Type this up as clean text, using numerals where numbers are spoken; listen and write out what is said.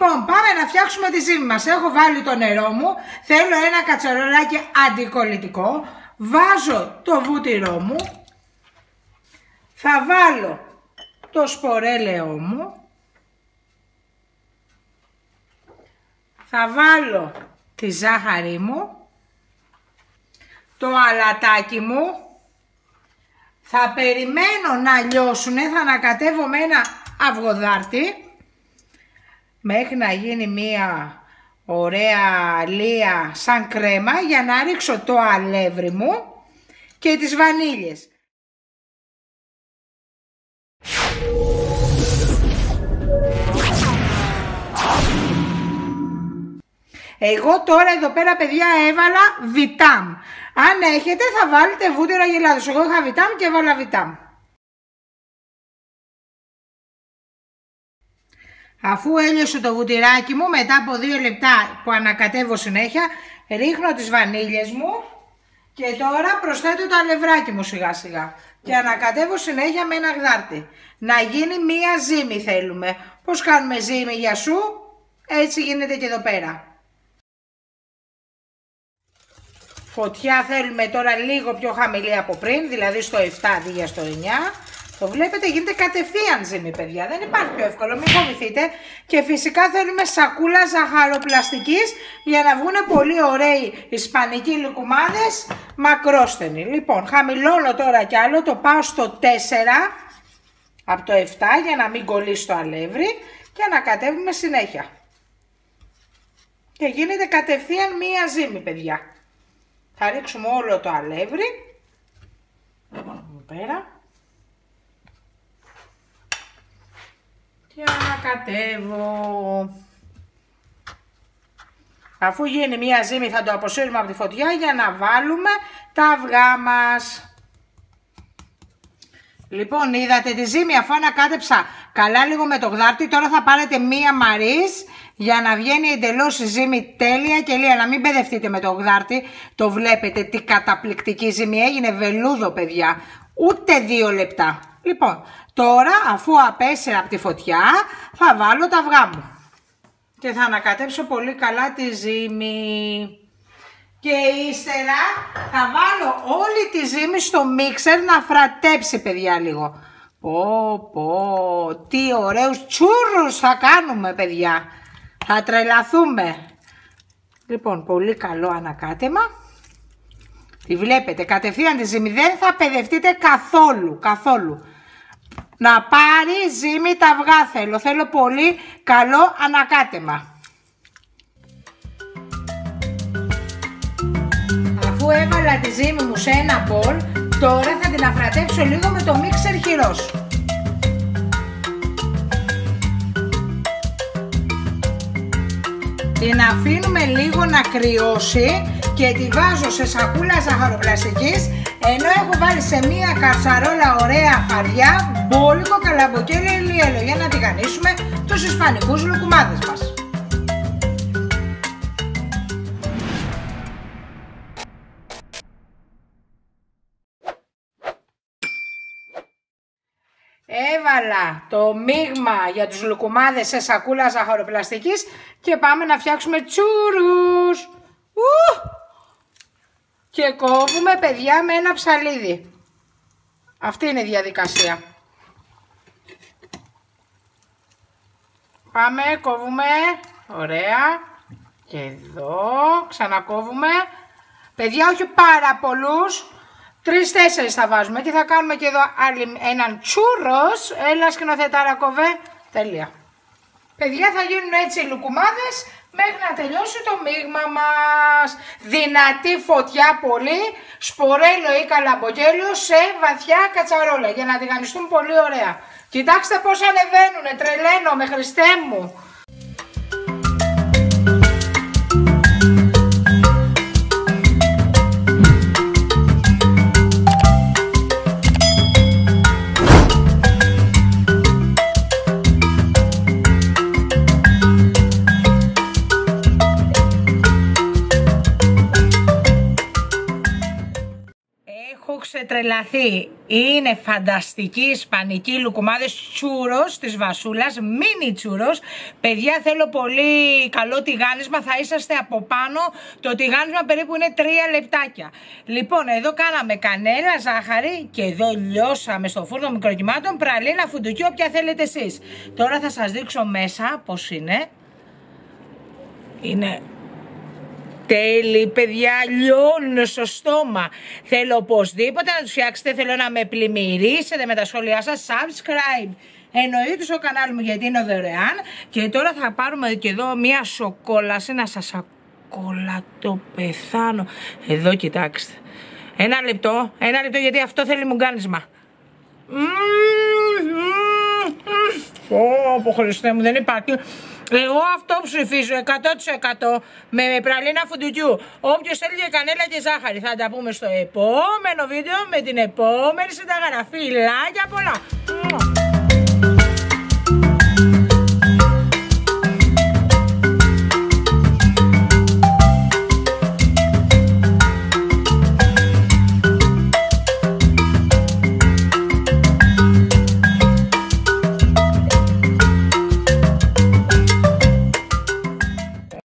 Λοιπόν, πάμε να φτιάξουμε τη ζύμη μας. Έχω βάλει το νερό μου, θέλω ένα κατσαρολάκι αντικολλητικό, βάζω το βούτυρό μου, θα βάλω το σπορέλαιό μου, θα βάλω τη ζάχαρη μου, το αλατάκι μου, θα περιμένω να λιώσουνε, θα ανακατεύω με ένα αυγοδάρτι μέχρι να γίνει μία ωραία λία σαν κρέμα, για να ρίξω το αλεύρι μου και τις βανίλιες. Εγώ τώρα εδώ πέρα, παιδιά, έβαλα βιτάμ. Αν έχετε θα βάλετε βούτυρα γελάδος. Εγώ είχα βιτάμ και έβαλα βιτάμ. Αφού έλειωσε το βουτυράκι μου, μετά από 2 λεπτά που ανακατεύω συνέχεια, ρίχνω τις βανίλιες μου και τώρα προσθέτω το αλευράκι μου σιγά σιγά και ανακατεύω συνέχεια με ένα γδάρτι. Να γίνει μία ζύμη θέλουμε. Πώς κάνουμε ζύμη για σου, έτσι γίνεται και εδώ πέρα. Φωτιά θέλουμε τώρα λίγο πιο χαμηλή από πριν, δηλαδή στο 7 αντί για στο 9. Το βλέπετε, γίνεται κατευθείαν ζύμη, παιδιά. Δεν υπάρχει πιο εύκολο, μην φοβηθείτε. Και φυσικά θέλουμε σακούλα ζαχαροπλαστικής για να βγουν πολύ ωραίοι ισπανικοί λουκουμάδες μακρόσθενοι. Λοιπόν, χαμηλώνω τώρα κι άλλο, το πάω στο 4 από το 7 για να μην κολλήσει το αλεύρι και ανακατεύουμε συνέχεια. Και γίνεται κατευθείαν μία ζύμη, παιδιά. Θα ρίξουμε όλο το αλεύρι. Πέρα. Και ανακατεύω. Αφού γίνει μία ζύμη θα το αποσύρουμε από τη φωτιά για να βάλουμε τα αυγά μας. Λοιπόν, είδατε τη ζύμη, αφού ανακάτεψα καλά λίγο με το γδάρτι, τώρα θα πάρετε μία μαρίς για να βγαίνει εντελώς η ζύμη τέλεια και λεία. Να μην μπεδευτείτε με το γδάρτι, το βλέπετε τι καταπληκτική ζύμη έγινε, βελούδο παιδιά, ούτε 2 λεπτά. Λοιπόν, τώρα αφού απέσυρα από τη φωτιά θα βάλω τα αυγά μου και θα ανακατέψω πολύ καλά τη ζύμη. Και ύστερα θα βάλω όλη τη ζύμη στο μίξερ να φρατέψει, παιδιά, λίγο. Πω πω, τι ωραίους τσούρους θα κάνουμε, παιδιά. Θα τρελαθούμε. Λοιπόν, πολύ καλό ανακάτεμα. Τη βλέπετε, κατευθείαν τη ζύμη, δεν θα παιδευτείτε καθόλου, καθόλου. Να πάρει ζύμη τα αυγά θέλω, θέλω πολύ καλό ανακάτεμα. Αφού έβαλα τη ζύμη μου σε ένα μπολ, τώρα θα την αφρατέψω λίγο με το μίξερ χειρός. Την αφήνουμε λίγο να κρυώσει και τη βάζω σε σακούλα ζαχαροπλαστικής, ενώ έχω βάλει σε μία κατσαρόλα ωραία φαριά μπόλικο καλαμποκέλαιο ελιέλαιο για να τηγανίσουμε τους ισπανικούς λουκουμάδες μας. Έβαλα το μείγμα για τους λουκουμάδες σε σακούλα ζαχαροπλαστικής και πάμε να φτιάξουμε τσούρους. Και κόβουμε, παιδιά, με ένα ψαλίδι. Αυτή είναι η διαδικασία. Πάμε, κόβουμε, ωραία. Και εδώ, ξανακόβουμε. Παιδιά, όχι πάρα πολλούς. 3-4 θα βάζουμε και θα κάνουμε και εδώ έναν τσούρος. Έλα σκηνοθετάρα, κόβε. Τελεία. Παιδιά, θα γίνουν έτσι οι λουκουμάδες μέχρι να τελειώσει το μείγμα μας. Δυνατή φωτιά πολύ, σπορέλαιο ή καλαμποκέλαιο σε βαθιά κατσαρόλα για να τηγανιστούν πολύ ωραία. Κοιτάξτε πώς ανεβαίνουνε, τρελαίνομαι, Χριστέ μου. ξετρελαθεί. Είναι φανταστική ισπανική λουκουμάδες, τσούρος της Βασούλας, μίνι τσούρος. Παιδιά, θέλω πολύ καλό τηγάνισμα, θα είσαστε από πάνω. Το τηγάνισμα περίπου είναι 3 λεπτάκια. Λοιπόν, εδώ κάναμε κανέλα, ζάχαρη και εδώ λιώσαμε στο φούρνο μικροκυμάτων, πραλίνα, φουντουκί, όποια θέλετε εσείς. Τώρα θα σας δείξω μέσα πώς είναι. Είναι... τέλει, παιδιά, λιώνουν στο στόμα. Θέλω οπωσδήποτε να τους φτιάξετε, θέλω να με πλημμυρίσετε με τα σχόλιά σας. Subscribe, εννοείται, στο κανάλι μου, γιατί είναι δωρεάν. Και τώρα θα πάρουμε και εδώ μία σοκόλαση, να σας ακολατοπεθάνω. Εδώ κοιτάξτε. Ένα λεπτό, γιατί αυτό θέλει μουγκάνισμα. Πω, Χριστέ μου, δεν υπάρχει. Εγώ αυτό ψηφίζω 100% με πραλίνα φουντουκιού. Όποιος θέλει και κανέλα και ζάχαρη. Θα τα πούμε στο επόμενο βίντεο με την επόμενη συνταγή. Φιλάκια πολλά.